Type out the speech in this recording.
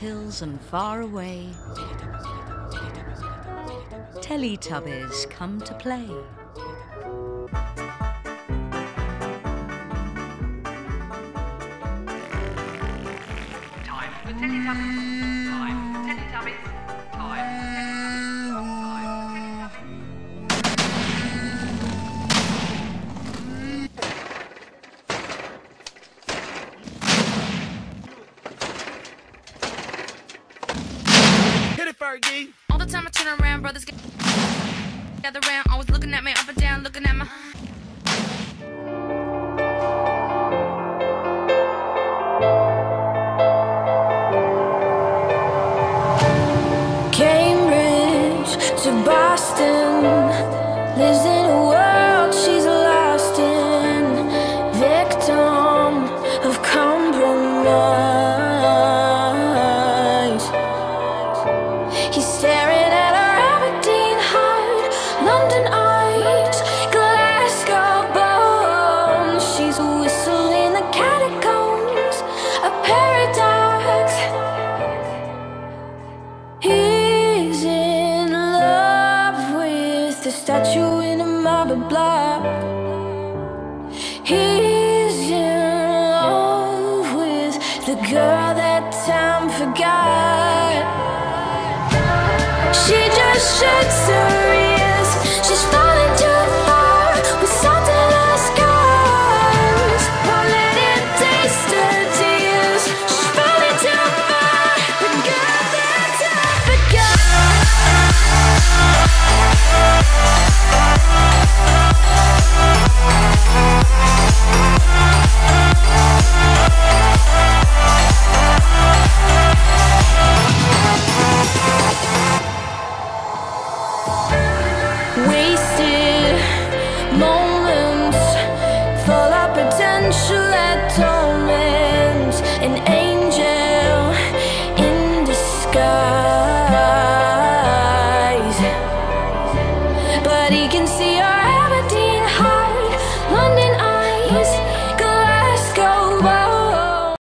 hills and far away, Teletubbies come to play. Time for Teletubbies. Time for Teletubbies. Time for Teletubbies. Hit it, Fergie. All the time I turn around, brothers get gather round, always looking at me up and down, looking at my. Cambridge to Boston, lives in a world she's lost in, victim of compromise. He's staring at her Aberdeen heart, London arch, Glasgow bones. She's whistling the catacombs, a paradox. He's in love with a statue in a marble block. He's in love with the girl that time forgot. She just shuts her